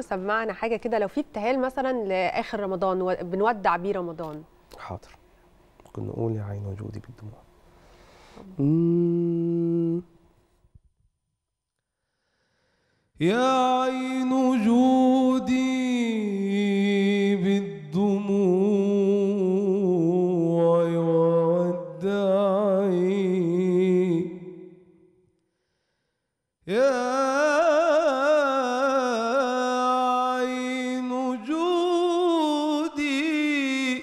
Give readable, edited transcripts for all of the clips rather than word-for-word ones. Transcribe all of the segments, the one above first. سمعنا حاجه كده لو في ابتهال مثلا لاخر رمضان بنودع بيه رمضان. حاضر، ممكن نقول يا عين جودي بالدموع. يا عين جودي بالدموع يودعي، يا عين جودي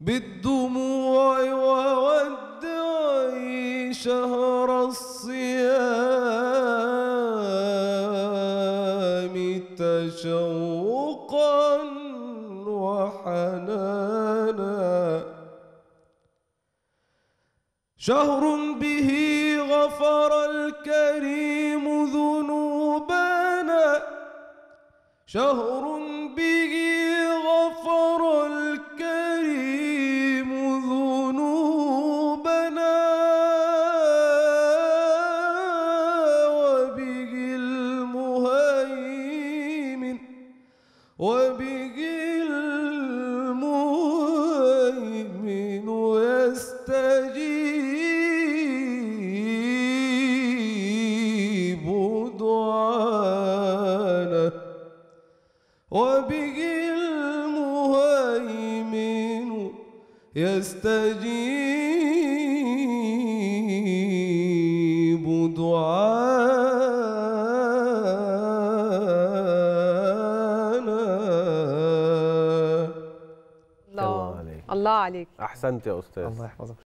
بالدموع يودعي شهر الصيام تشوقا وحنانا، شهر به غفر الكريم ذنوبنا، شهر به غفر الكريم ذنوبنا، وبه المهيمن وبه المهيمن يستجيب دعانا، وبه المهيمن يستجيب دعانا. الله عليك. أحسنت يا أستاذ، الله يحفظك.